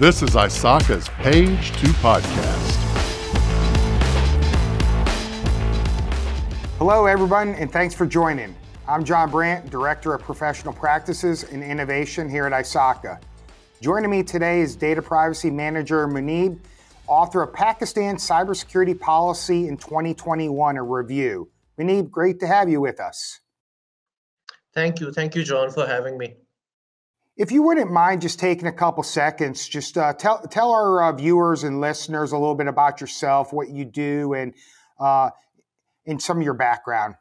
This is ISACA's Page 2 Podcast. Hello, everyone, and thanks for joining. I'm John Brandt, Director of Professional Practices and Innovation here at ISACA. Joining me today is Data Privacy Manager Muneeb, author of Pakistan Cybersecurity Policy in 2021, a review. Muneeb, great to have you with us. Thank you, John, for having me. If you wouldn't mind just taking a couple seconds, just tell our viewers and listeners a little bit about yourself, what you do, and some of your background.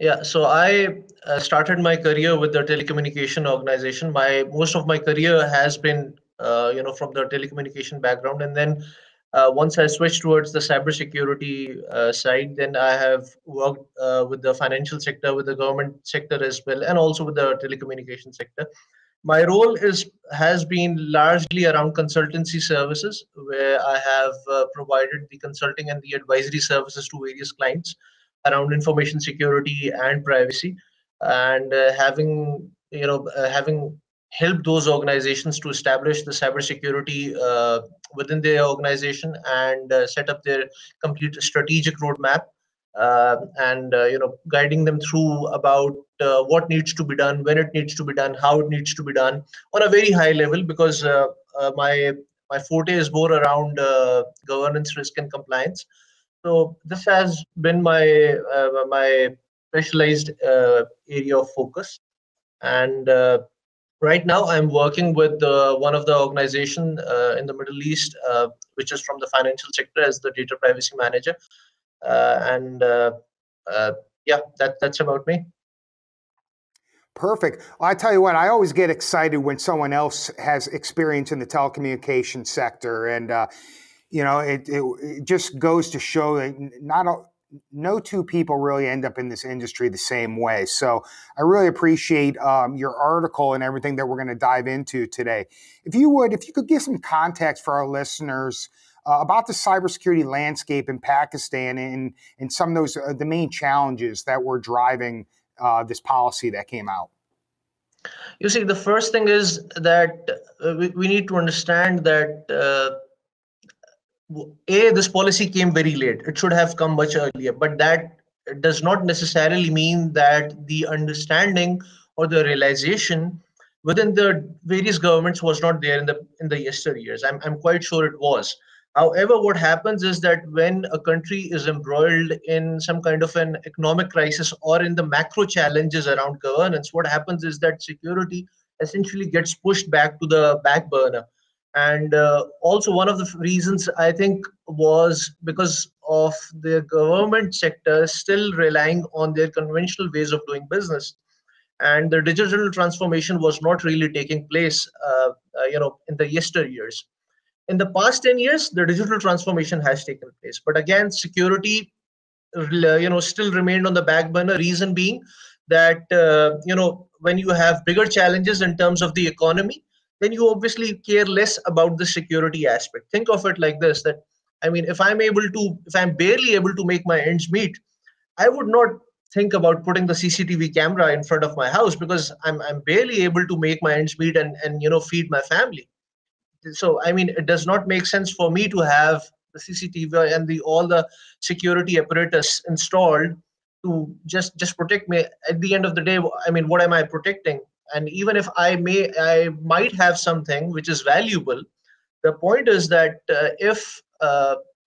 Yeah, so I started my career with the telecommunication organization. Most of my career has been, from the telecommunication background. And then once I switched towards the cybersecurity side, then I have worked with the financial sector, with the government sector as well, and also with the telecommunication sector. My role has been largely around consultancy services, where I have provided the consulting and the advisory services to various clients around information security and privacy, and having helped those organizations to establish the cybersecurity within their organization and set up their complete strategic roadmap, and guiding them through about what needs to be done, when it needs to be done, how it needs to be done on a very high level, because my forte is more around governance, risk, and compliance. So this has been my specialized area of focus, and right now I'm working with one of the organization in the Middle East, which is from the financial sector, as the data privacy manager. That's about me. Perfect. Well, I tell you what, I always get excited when someone else has experience in the telecommunication sector, and it just goes to show that no two people really end up in this industry the same way. So I really appreciate your article and everything that we're going to dive into today. If you could give some context for our listeners about the cybersecurity landscape in Pakistan and some of those the main challenges that were driving this policy that came out. You see, the first thing is that we need to understand that this policy came very late. It should have come much earlier, but that does not necessarily mean that the understanding or the realization within the various governments was not there in the yesteryears. I'm quite sure it was. However, what happens is that when a country is embroiled in some kind of an economic crisis or in the macro challenges around governance, what happens is that security essentially gets pushed back to the back burner. And also one of the reasons, I think, was because of the government sector still relying on their conventional ways of doing business. And the digital transformation was not really taking place, in the yesteryears. In the past 10 years, the digital transformation has taken place. But again, security, still remained on the back burner. Reason being that, when you have bigger challenges in terms of the economy, then you obviously care less about the security aspect. Think of it like this, that, I mean, if I'm barely able to make my ends meet, I would not think about putting the CCTV camera in front of my house because I'm barely able to make my ends meet and feed my family. So, I mean, it does not make sense for me to have the CCTV and all the security apparatus installed to just protect me. At the end of the day, I mean, what am I protecting? And even if I might have something which is valuable, the point is that if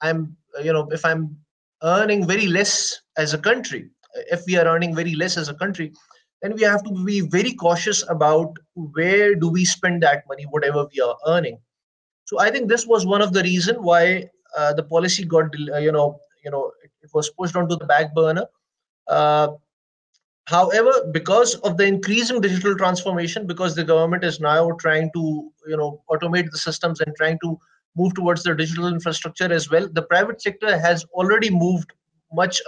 I'm earning very less as a country, if we are earning very less as a country, then we have to be very cautious about where do we spend that money, whatever we are earning. So I think this was one of the reasons why the policy got, it was pushed onto the back burner. However, because of the increasing digital transformation, because the government is now trying to, automate the systems and trying to move towards the digital infrastructure as well, the private sector has already moved much,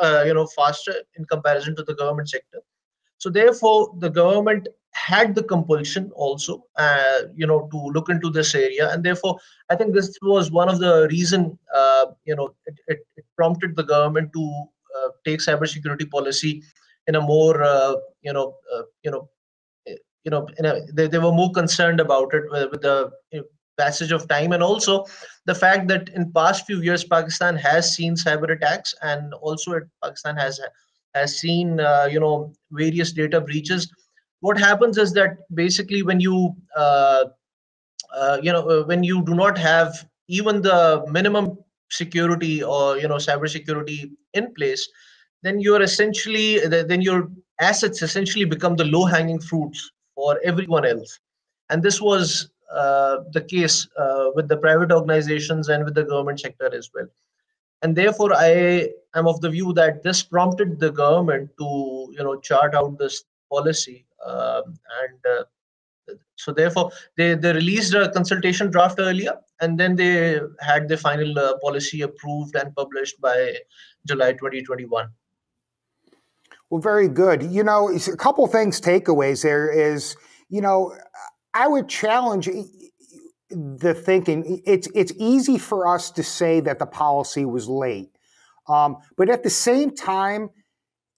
faster in comparison to the government sector. So therefore, the government had the compulsion also, to look into this area. And therefore, I think this was one of the reasons, it prompted the government to take cybersecurity policy in a more, they were more concerned about it with the passage of time, and also the fact that in past few years Pakistan has seen cyber attacks, and also Pakistan has seen various data breaches. What happens is that basically when you when you do not have even the minimum security or cyber security in place, then you're essentially your assets essentially become the low-hanging fruits for everyone else. And this was the case with the private organizations and with the government sector as well. And therefore, I am of the view that this prompted the government to chart out this policy, so therefore they released a consultation draft earlier, and then they had the final policy approved and published by July 2021. Well, very good. You know, a couple things, takeaways there is, I would challenge the thinking. It's easy for us to say that the policy was late. But at the same time,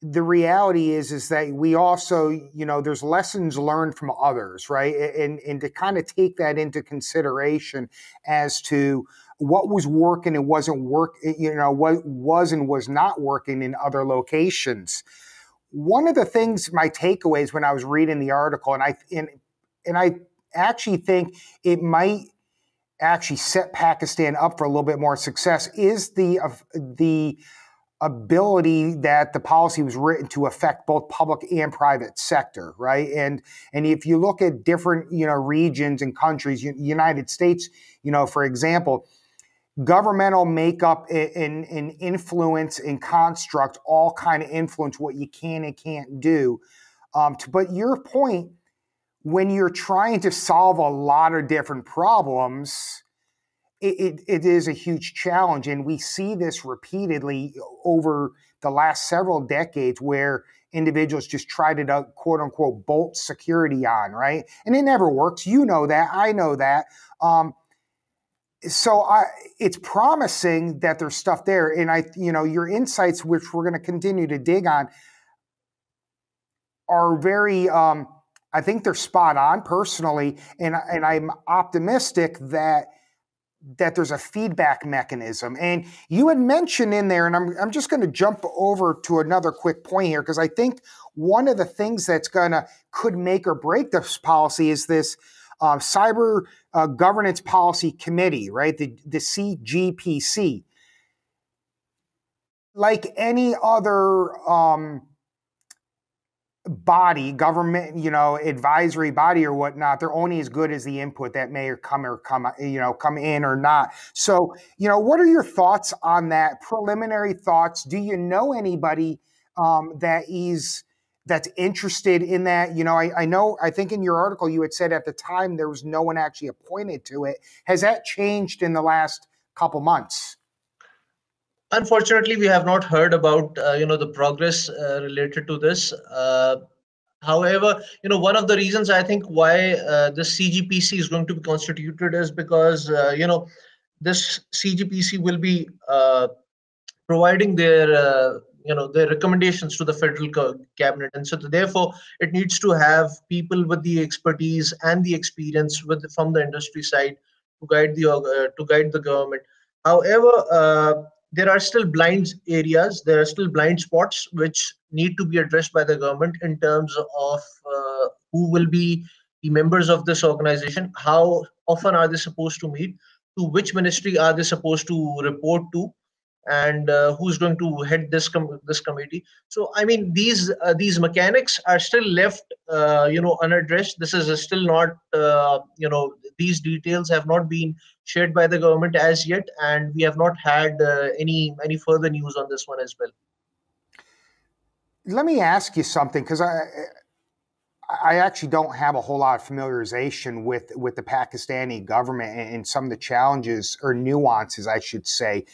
the reality is that we also, there's lessons learned from others, right? And to kind of take that into consideration as to what was working and wasn't working, what was and was not working in other locations. One of the things, my takeaways when I was reading the article, and I actually think it might actually set Pakistan up for a little bit more success, is the ability that the policy was written to affect both public and private sector, right? And if you look at different, regions and countries, United States, for example, governmental makeup and influence and construct all kind of influence what you can and can't do. But your point, when you're trying to solve a lot of different problems, it is a huge challenge. And we see this repeatedly over the last several decades where individuals just try to, quote unquote, bolt security on, right? And it never works. You know that. I know that. So it's promising that there's stuff there. And your insights, which we're going to continue to dig on, are very... I think they're spot on personally, and I'm optimistic that there's a feedback mechanism. And you had mentioned in there, and I'm just going to jump over to another quick point here, because I think one of the things that's could make or break this policy is this Cyber Governance Policy Committee, right? The CGPC. Like any other body, government, advisory body or whatnot, they're only as good as the input that may come in or not. So, what are your thoughts on that? Preliminary thoughts? Do you know anybody that's interested in that? I think in your article you had said at the time there was no one actually appointed to it. Has that changed in the last couple months? Unfortunately, we have not heard about the progress related to this. However, one of the reasons I think why the CGPC is going to be constituted is because this CGPC will be providing their their recommendations to the federal cabinet, and so therefore it needs to have people with the expertise and the experience from the industry side to guide the government. However, there are still blind areas, there are still blind spots which need to be addressed by the government in terms of who will be the members of this organization, how often are they supposed to meet, to which ministry are they supposed to report to, and who's going to head this committee. So, I mean, these mechanics are still left, unaddressed. This is still not, these details have not been shared by the government as yet, and we have not had any further news on this one as well. Let me ask you something, because I actually don't have a whole lot of familiarization with the Pakistani government and some of the challenges or nuances, I should say.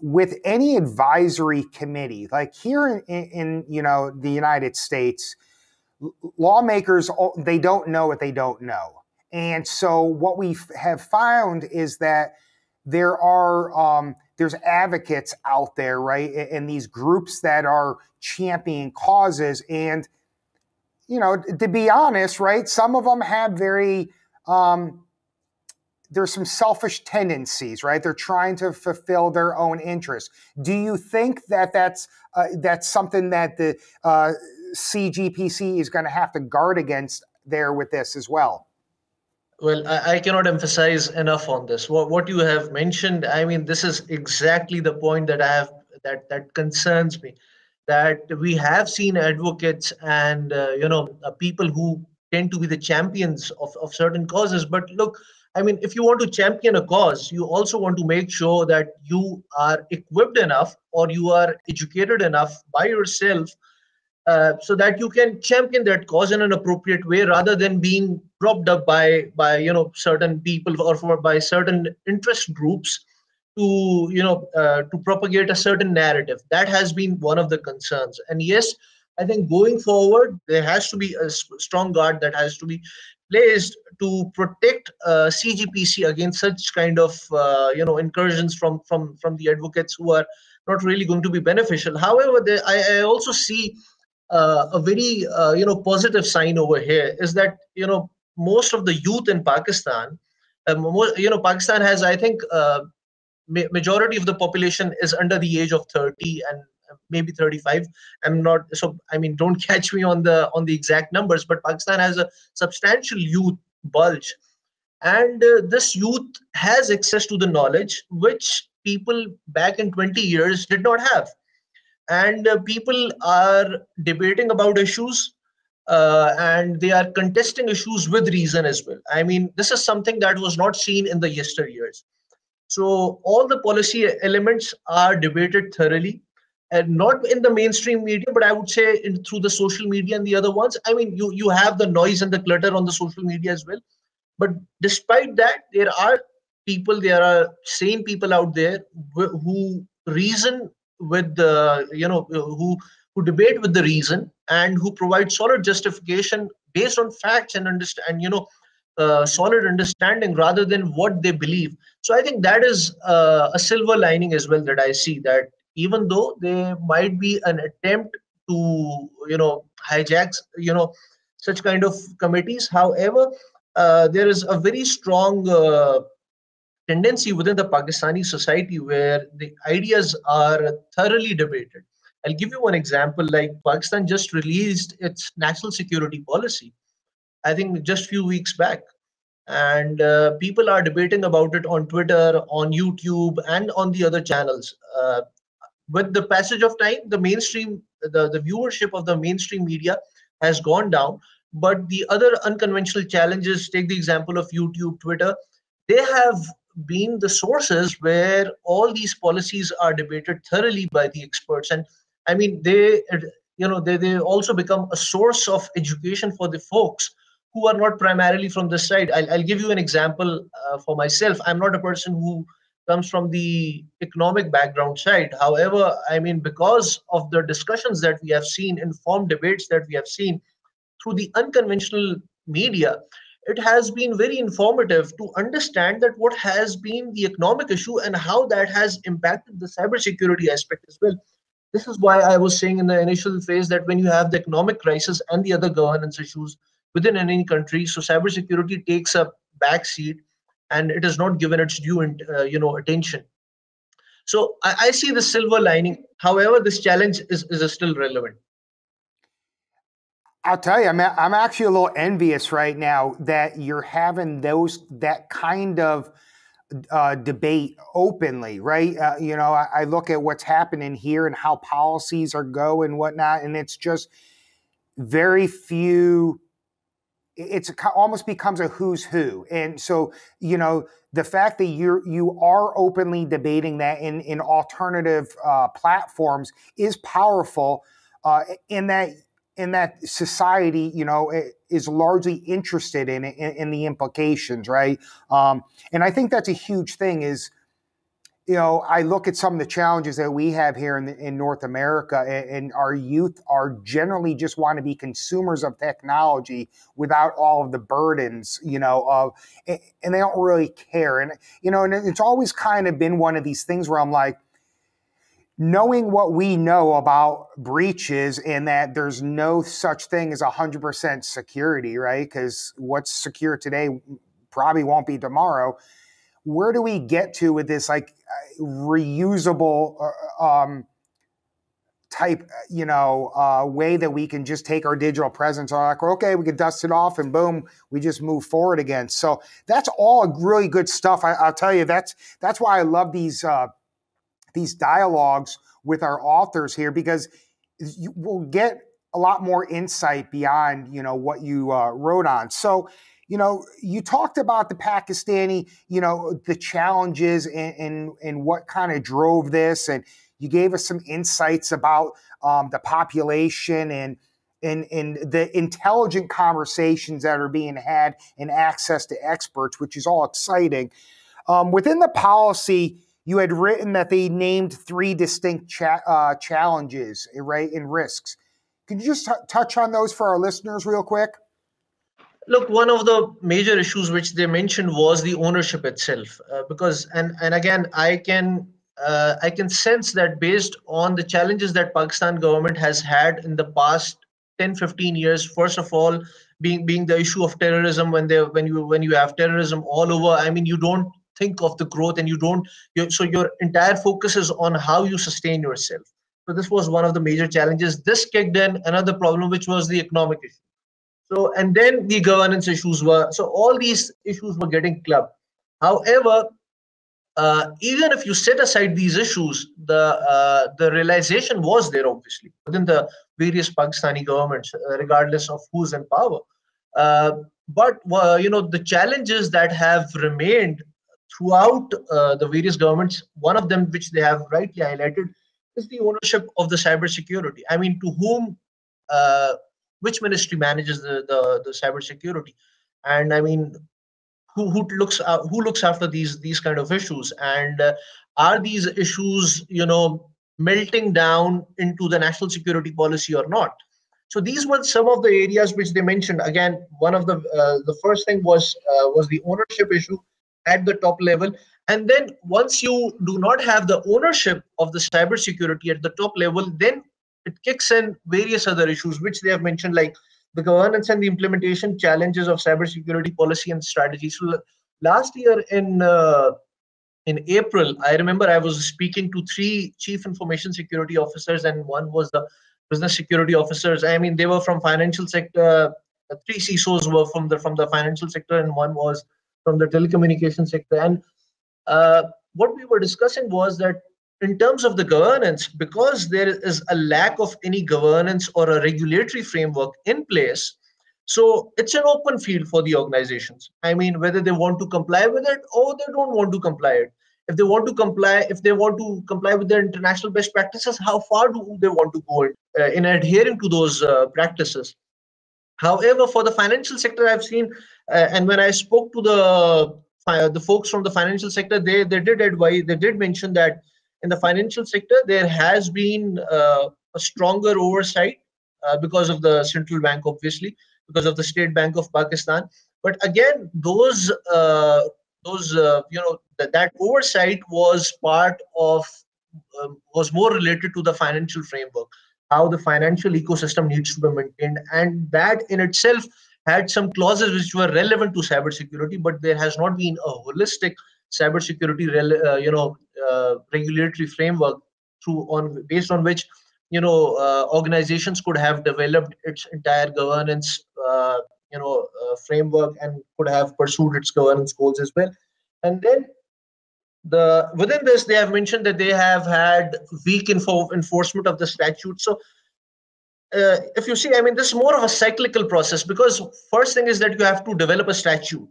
With any advisory committee, like here in the United States, lawmakers, they don't know what they don't know. And so what we have found is that there are, there's advocates out there, right? And these groups that are championing causes. And, to be honest, right, some of them have very there's some selfish tendencies, right? They're trying to fulfill their own interests. Do you think that that's something that the CGPC is going to have to guard against there with this as well? Well, I cannot emphasize enough on this. What you have mentioned, I mean, this is exactly the point that I have that concerns me. That we have seen advocates and people who tend to be the champions of certain causes. But look, I mean, if you want to champion a cause, you also want to make sure that you are equipped enough or you are educated enough by yourself so that you can champion that cause in an appropriate way, rather than being propped up by certain people or by certain interest groups to propagate a certain narrative. That has been one of the concerns. And yes, I think going forward, there has to be a strong guard that has to be placed to protect CGPC against such kind of incursions from the advocates who are not really going to be beneficial. However, I also see a very positive sign over here is that most of the youth in Pakistan, Pakistan has, I think, majority of the population is under the age of 30 and maybe 35. Don't catch me on the exact numbers, but Pakistan has a substantial youth bulge, and this youth has access to the knowledge which people back in 20 years did not have. And people are debating about issues and they are contesting issues with reason as well. I mean, this is something that was not seen in the yesteryears. So all the policy elements are debated thoroughly, and not in the mainstream media, but I would say through the social media and the other ones. I mean, you have the noise and the clutter on the social media as well. But despite that, there are sane people out there who reason with the, who debate with the reason and who provide solid justification based on facts and solid understanding rather than what they believe. So I think that is a silver lining as well that I see, that even though there might be an attempt to, hijack, such kind of committees. However, there is a very strong tendency within the Pakistani society where the ideas are thoroughly debated. I'll give you one example. Like, Pakistan just released its national security policy, I think just a few weeks back. And people are debating about it on Twitter, on YouTube, and on the other channels. With the passage of time, the viewership of the mainstream media has gone down. But the other unconventional challenges, take the example of YouTube, Twitter, they have been the sources where all these policies are debated thoroughly by the experts. And I mean, they also become a source of education for the folks who are not primarily from this side. I'll give you an example for myself. I'm not a person who comes from the economic background side. However, I mean, because of the discussions that we have seen, informed debates that we have seen through the unconventional media, it has been very informative to understand that what has been the economic issue and how that has impacted the cybersecurity aspect as well. This is why I was saying in the initial phase that when you have the economic crisis and the other governance issues within any country, so cybersecurity takes a back seat and it is not given its due attention. So I see the silver lining. However, this challenge is still relevant. I'll tell you, I'm actually a little envious right now that you're having that kind of debate openly, right? I look at what's happening here and how policies are going and whatnot, and it's just very few. It's almost becomes a who's who. And so, the fact that you are openly debating that in alternative platforms is powerful in that society, is largely interested in it, in the implications, right? And I think that's a huge thing is, I look at some of the challenges that we have here in North America, and our youth are generally just want to be consumers of technology without all of the burdens, and they don't really care. And, and it's always kind of been one of these things where I'm like, knowing what we know about breaches and that there's no such thing as 100% security, right? Because what's secure today probably won't be tomorrow. Where do we get to with this like reusable type, you know, way that we can just take our digital presence and like, okay, we can dust it off and boom, we just move forward again. So that's all really good stuff. I'll tell you, that's why I love these dialogues with our authors here, because you will get a lot more insight beyond, you know, what you wrote on. So, you know, you talked about the Pakistani, you know, the challenges and what kind of drove this. And you gave us some insights about the population and the intelligent conversations that are being had and access to experts, which is all exciting. Within the policy, you had written that they named three distinct challenges, right, and risks. Can you just touch on those for our listeners real quick? Look, one of the major issues which they mentioned was the ownership itself, because, and again, I can sense that based on the challenges that Pakistan government has had in the past 10, 15 years, first of all, being the issue of terrorism, when you have terrorism all over, I mean, you don't think of the growth and you don't, so your entire focus is on how you sustain yourself. So this was one of the major challenges. This kicked in another problem, which was the economic issue. So, and then the governance issues were, so all these issues were getting clubbed. However, even if you set aside these issues, the realization was there, obviously, within the various Pakistani governments, regardless of who's in power. But you know, the challenges that have remained throughout the various governments, one of them, which they have rightly highlighted, is the ownership of the cybersecurity. I mean, to whom, which ministry manages the cybersecurity, and I mean, who looks after these kind of issues, and are these issues, you know, melting down into the national security policy or not? So these were some of the areas which they mentioned. Again, one of the first thing was the ownership issue at the top level, and then once you do not have the ownership of the cybersecurity at the top level, then it kicks in various other issues, which they have mentioned, like the governance and the implementation challenges of cybersecurity policy and strategy. So last year in April, I remember I was speaking to three chief information security officers, and one was the business security officers. I mean, they were from financial sector. Three CISOs were from the financial sector, and one was from the telecommunication sector. And what we were discussing was that in terms of the governance, because there is a lack of any governance or a regulatory framework in place, so it's an open field for the organizations. I mean, whether they want to comply with it or they don't want to comply it. If they want to comply, with their international best practices, how far do they want to go in adhering to those practices? However, for the financial sector, I've seen, and when I spoke to the folks from the financial sector, they did mention that in the financial sector, there has been a stronger oversight because of the central bank, obviously, because of the State Bank of Pakistan. But again, that oversight was part of, was more related to the financial framework, how the financial ecosystem needs to be maintained. And that in itself had some clauses which were relevant to cybersecurity, but there has not been a holistic cybersecurity regulatory framework based on which, you know, organizations could have developed its entire governance framework and could have pursued its governance goals as well. And then within this, they have mentioned that they have had weak enforcement of the statute. So if you see, I mean, this is more of a cyclical process, because first thing is that you have to develop a statute.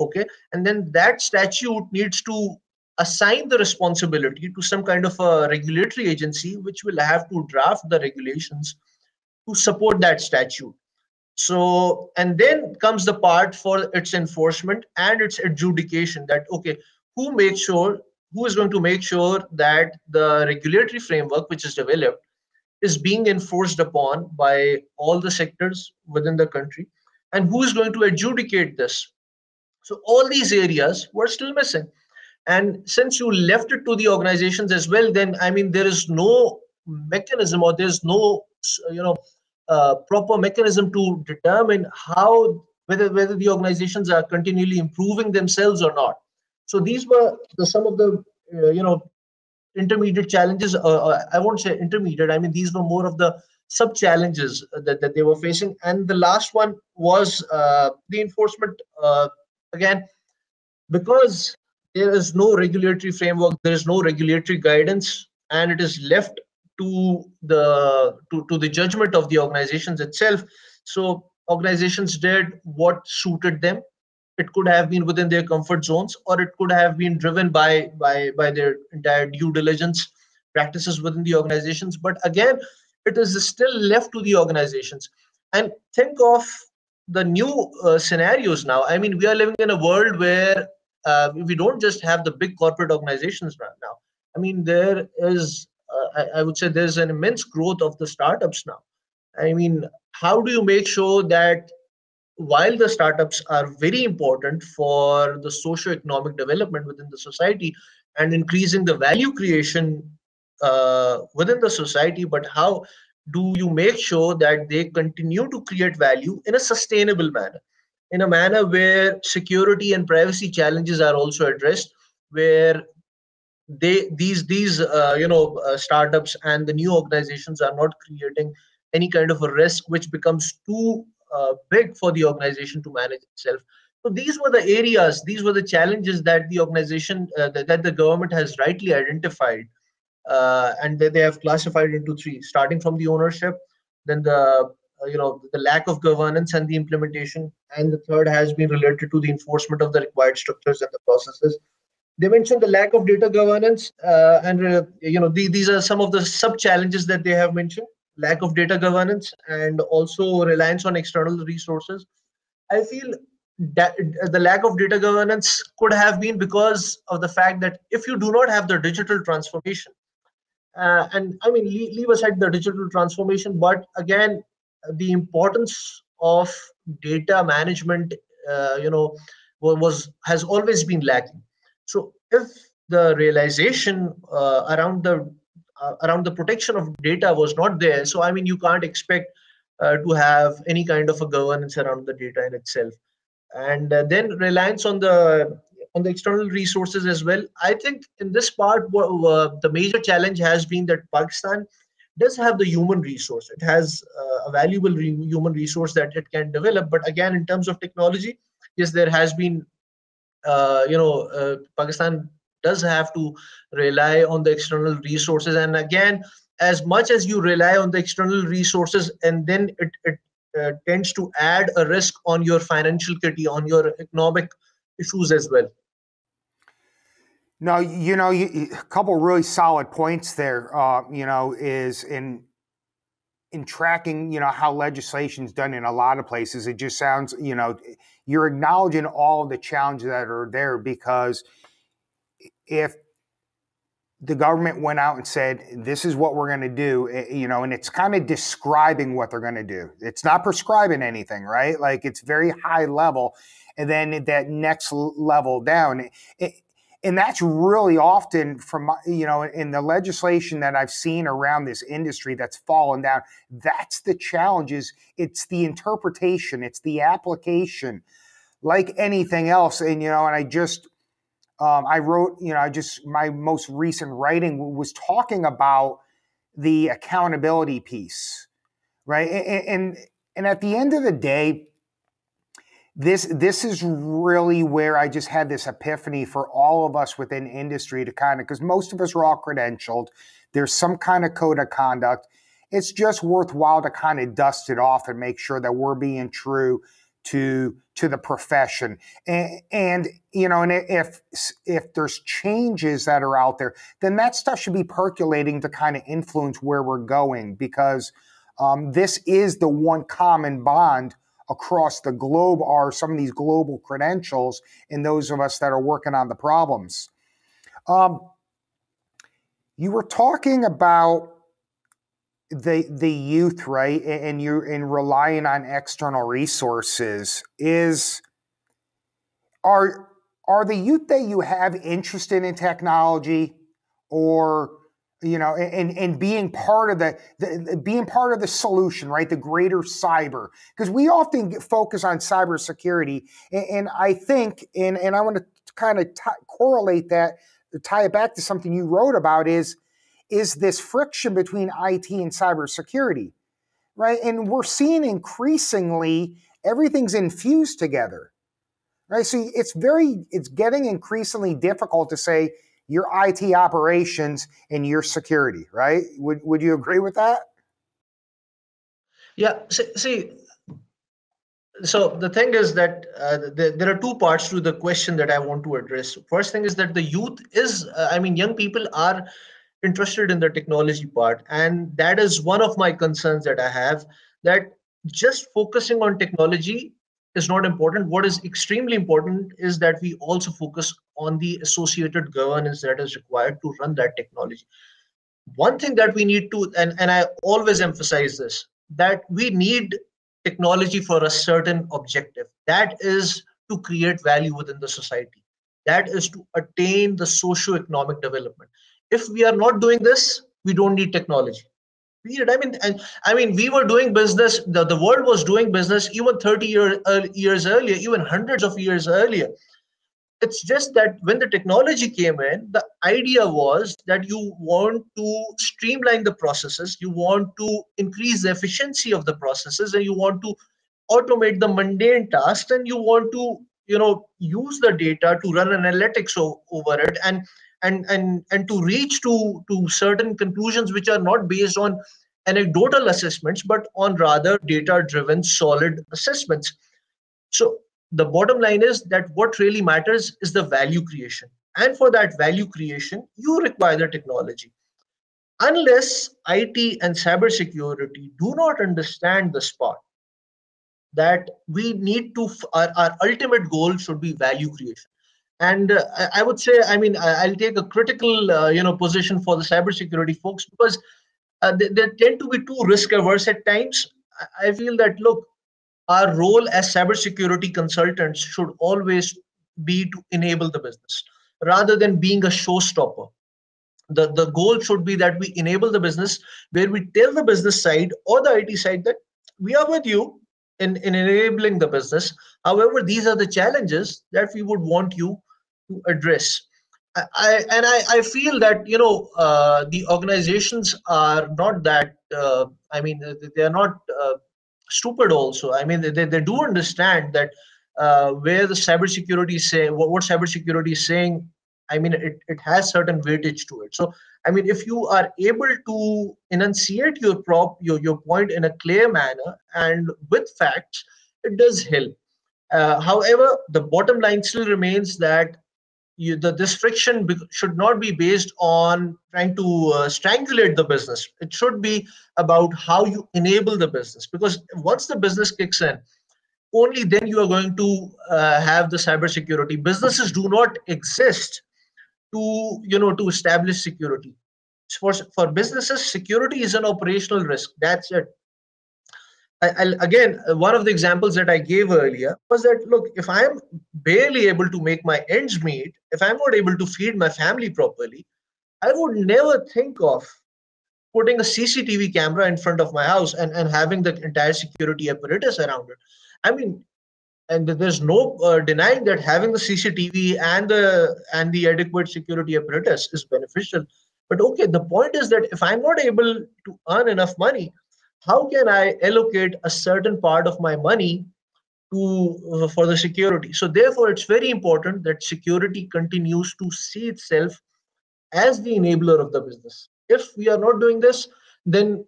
Okay, and then that statute needs to assign the responsibility to some kind of a regulatory agency, which will have to draft the regulations to support that statute. So, and then comes the part for its enforcement and its adjudication, that, okay, who is going to make sure that the regulatory framework which is developed is being enforced upon by all the sectors within the country, and who is going to adjudicate this? So all these areas were still missing. And since you left it to the organizations as well, then, I mean, there is no mechanism, or there's no, proper mechanism to determine how, whether the organizations are continually improving themselves or not. So these were some of the intermediate challenges. I won't say intermediate, I mean these were more of the sub challenges that they were facing. And the last one was the enforcement. Again, because there is no regulatory framework, there is no regulatory guidance, and it is left to the judgment of the organizations itself. So organizations did what suited them. It could have been within their comfort zones, or it could have been driven by their entire due diligence practices within the organizations. But again, it is still left to the organizations. And think of the new scenarios now. I mean, we are living in a world where we don't just have the big corporate organizations right now. I mean, there is, I would say there's an immense growth of the startups now. I mean, how do you make sure that while the startups are very important for the socio-economic development within the society and increasing the value creation within the society, but how do you make sure that they continue to create value in a sustainable manner, in a manner where security and privacy challenges are also addressed, where these startups and the new organizations are not creating any kind of a risk which becomes too big for the organization to manage itself. So these were the areas, these were the challenges that the organization, that the government has rightly identified, and that they have classified into three, starting from the ownership, then the lack of governance and the implementation, and the third has been related to the enforcement of the required structures and the processes. They mentioned the lack of data governance, these are some of the sub challenges that they have mentioned: lack of data governance and also reliance on external resources. I feel that the lack of data governance could have been because of the fact that if you do not have the digital transformation, and I mean, leave aside the digital transformation, but again, the importance of data management, has always been lacking. So if the realization around the protection of data was not there, so I mean, you can't expect to have any kind of a governance around the data in itself. And then reliance on the external resources as well. I think in this part, the major challenge has been that Pakistan does have the human resource. It has a valuable human resource that it can develop. But again, in terms of technology, yes, there has been, Pakistan does have to rely on the external resources. And again, as much as you rely on the external resources, and then it tends to add a risk on your financial kitty, on your economic issues as well. Now, a couple of really solid points there, is in tracking, how legislation's done in a lot of places. It just sounds, you're acknowledging all the challenges that are there, because if the government went out and said, this is what we're going to do, and it's kind of describing what they're going to do. It's not prescribing anything, right? Like, it's very high level. And then that next level down, and that's really often from, in the legislation that I've seen around this industry that's fallen down, that's the challenges. It's the interpretation, it's the application, like anything else. And, I wrote, my most recent writing was talking about the accountability piece, right? And at the end of the day, this is really where I just had this epiphany for all of us within industry to kind of, because most of us are all credentialed. There's some kind of code of conduct. It's just worthwhile to kind of dust it off and make sure that we're being true to the profession. And if there's changes that are out there, then that stuff should be percolating to kind of influence where we're going, because this is the one common bond across the globe, are some of these global credentials and those of us that are working on the problems. You were talking about the youth, right? And you're in relying on external resources. Are the youth that you have interested in technology, or you know, and being part of the solution, right? The greater cyber, because we often focus on cybersecurity, and I think, and I want to kind of correlate that, tie it back to something you wrote about, is this friction between IT and cybersecurity, right? And we're seeing increasingly everything's infused together, right? So it's getting increasingly difficult to say your IT operations and your security, right? Would you agree with that? Yeah. So the thing is that there are two parts to the question that I want to address. First thing is that the youth is, young people are interested in the technology part. And that is one of my concerns that I have, that just focusing on technology is not important. What is extremely important is that we also focus on the associated governance that is required to run that technology. One thing that we need to, and I always emphasize this, that we need technology for a certain objective. That is to create value within the society. That is to attain the socio-economic development. If we are not doing this, we don't need technology. We were doing business, the world was doing business even 30 years earlier, even hundreds of years earlier. It's just that when the technology came in, the idea was that you want to streamline the processes, you want to increase the efficiency of the processes, and you want to automate the mundane tasks, and you want to, use the data to run analytics over it, and to reach to certain conclusions which are not based on anecdotal assessments, but on rather data-driven, solid assessments. So the bottom line is that what really matters is the value creation. And for that value creation, you require the technology. Unless IT and cybersecurity do not understand this part, that we need to, our ultimate goal should be value creation. And I would say, I'll take a critical, position for the cybersecurity folks, because they tend to be too risk averse at times. I feel that, look, our role as cybersecurity consultants should always be to enable the business rather than being a showstopper. The goal should be that we enable the business, where we tell the business side or the IT side that we are with you in enabling the business. However, these are the challenges that we would want you to address. I feel that the organizations are not that they are not stupid. Also, they do understand that where the cybersecurity say what cybersecurity is saying. It has certain weightage to it. So if you are able to enunciate your point in a clear manner and with facts, it does help. However, the bottom line still remains that this friction should not be based on trying to strangulate the business. It should be about how you enable the business, because once the business kicks in, only then you are going to have the cybersecurity. Businesses do not exist to establish security. For businesses, security is an operational risk. That's it. Again, one of the examples that I gave earlier was that, look, if I'm barely able to make my ends meet, if I'm not able to feed my family properly, I would never think of putting a CCTV camera in front of my house and having the entire security apparatus around it. And there's no denying that having the CCTV and the adequate security apparatus is beneficial. But okay, the point is that if I'm not able to earn enough money, how can I allocate a certain part of my money for the security? So therefore, it's very important that security continues to see itself as the enabler of the business. If we are not doing this, then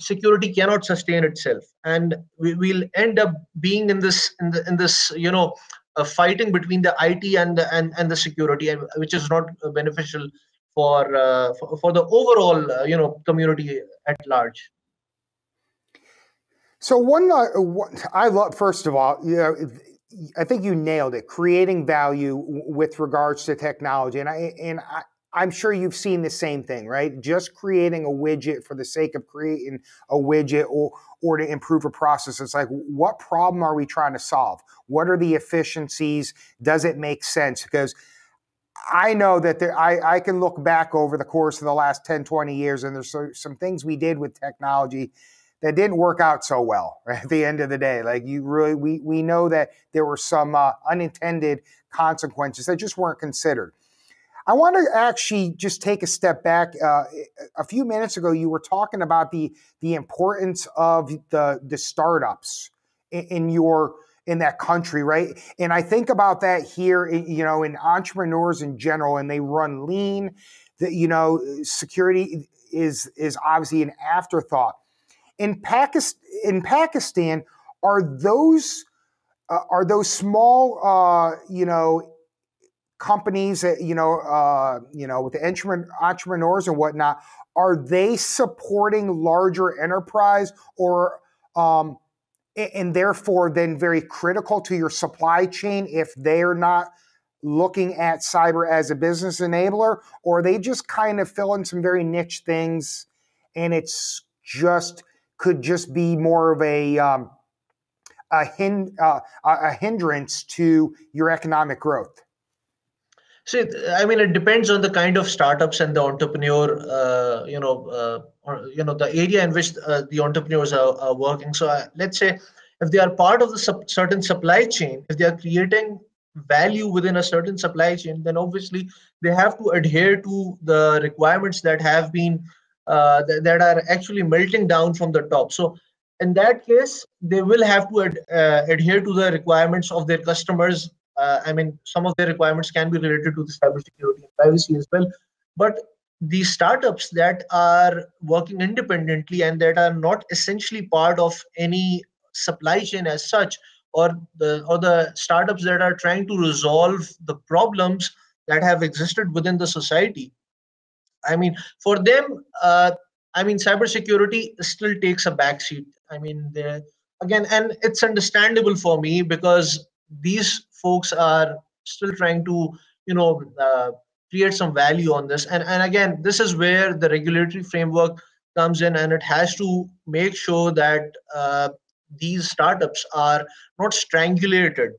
security cannot sustain itself, and we'll end up being in this fighting between the IT and the security, which is not beneficial for the overall community at large. So first of all, I think you nailed it. Creating value with regards to technology, I'm sure you've seen the same thing, right? Just creating a widget for the sake of creating a widget or to improve a process. It's like, what problem are we trying to solve? What are the efficiencies? Does it make sense? Because I know that there, I can look back over the course of the last 10, 20 years, and there's some things we did with technology that didn't work out so well, right, at the end of the day. Like, you really, we know that there were some unintended consequences that just weren't considered. I want to actually just take a step back. A few minutes ago, you were talking about the importance of the startups in that country, right? And I think about that here, you know, in entrepreneurs in general, and they run lean. That, you know, security is obviously an afterthought. In Pakistan, are those small companies that, with the entrepreneurs and whatnot, are they supporting larger enterprise, or and therefore then very critical to your supply chain if they're not looking at cyber as a business enabler? Or are they just kind of fill in some very niche things, and it's just could just be more of a hindrance to your economic growth? So, I mean, it depends on the kind of startups and the entrepreneur, the area in which the entrepreneurs are working. So let's say if they are part of the certain supply chain, if they are creating value within a certain supply chain, then obviously they have to adhere to the requirements that have been that are actually melting down from the top. So in that case, they will have to adhere to the requirements of their customers. I mean, some of their requirements can be related to the cybersecurity and privacy as well. But the startups that are working independently and that are not essentially part of any supply chain as such, or the startups that are trying to resolve the problems that have existed within the society, I mean, for them, cybersecurity still takes a backseat. I mean, again, and it's understandable for me, because these folks are still trying to, create some value on this. And again, this is where the regulatory framework comes in, and it has to make sure that these startups are not strangulated.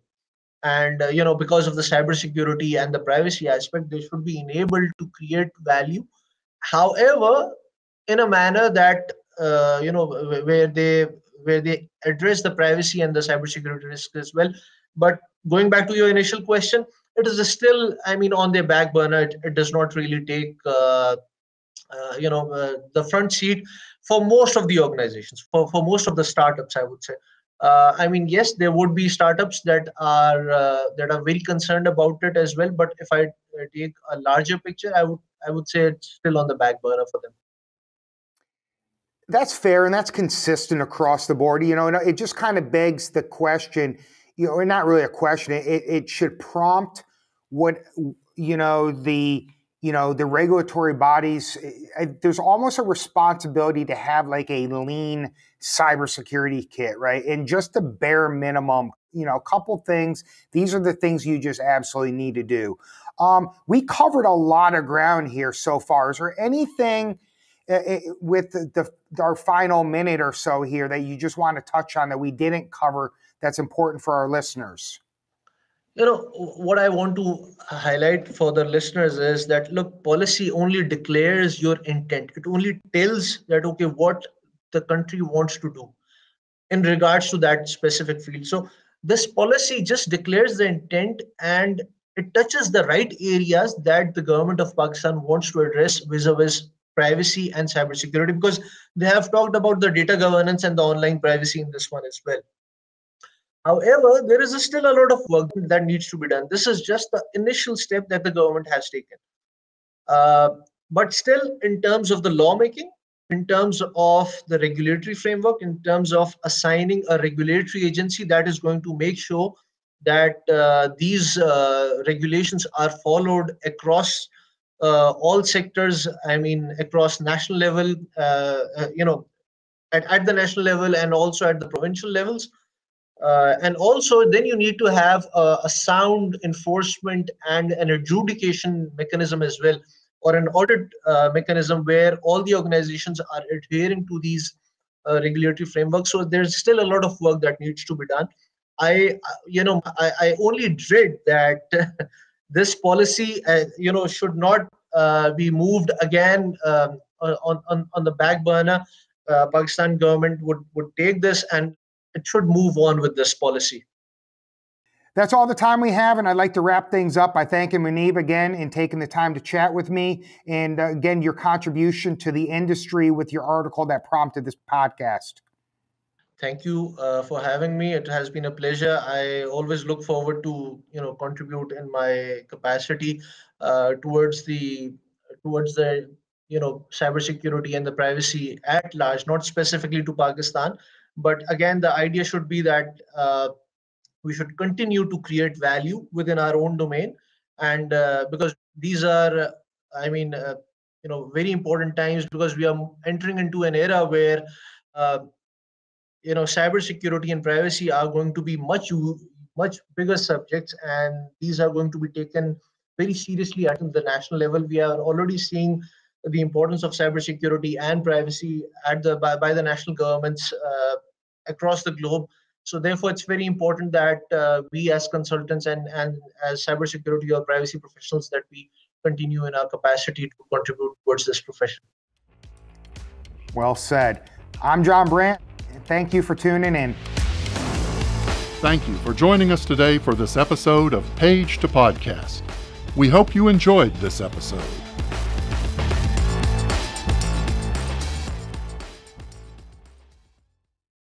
And, because of the cybersecurity and the privacy aspect, they should be enabled to create value. However, in a manner that, where they address the privacy and the cybersecurity risk as well. But going back to your initial question, it is still, on their back burner. It does not really take, the front seat for most of the organizations, for most of the startups, I would say. Yes, there would be startups that are very concerned about it as well. But if I take a larger picture, I would say it's still on the back burner for them. That's fair, and that's consistent across the board. And it just kind of begs the question, or not really a question. It should prompt what the regulatory bodies. There's almost a responsibility to have like a lean cybersecurity kit, right? And just the bare minimum, a couple things. These are the things you just absolutely need to do. We covered a lot of ground here so far. Is there anything with our final minute or so here that you just want to touch on that we didn't cover that's important for our listeners? What I want to highlight for the listeners is that, look, policy only declares your intent. It only tells that, okay, what the country wants to do in regards to that specific field. So this policy just declares the intent, and it touches the right areas that the government of Pakistan wants to address vis-a-vis privacy and cybersecurity, because they have talked about the data governance and the online privacy in this one as well. However, there is still a lot of work that needs to be done. This is just the initial step that the government has taken. But still, in terms of the lawmaking, in terms of the regulatory framework, in terms of assigning a regulatory agency that is going to make sure that these regulations are followed across all sectors, across national level, at the national level and also at the provincial levels. And also then you need to have a sound enforcement and an adjudication mechanism as well, or an audit mechanism where all the organizations are adhering to these regulatory frameworks. So there's still a lot of work that needs to be done. I only dread that this policy, should not be moved again on the back burner. Pakistan government would take this, and it should move on with this policy. That's all the time we have, and I'd like to wrap things up by thanking Muneeb again and taking the time to chat with me, and again, your contribution to the industry with your article that prompted this podcast. Thank you for having me. It has been a pleasure. I always look forward to, contribute in my capacity towards the cybersecurity and the privacy at large, not specifically to Pakistan. But again, the idea should be that we should continue to create value within our own domain. And because these are, very important times, because we are entering into an era where, cybersecurity and privacy are going to be much bigger subjects. And these are going to be taken very seriously at the national level. We are already seeing the importance of cybersecurity and privacy by the national governments across the globe. So therefore, it's very important that we as consultants and as cybersecurity or privacy professionals, that we continue in our capacity to contribute towards this profession. Well said. I'm John Brandt, and thank you for tuning in. Thank you for joining us today for this episode of Page to Podcast. We hope you enjoyed this episode.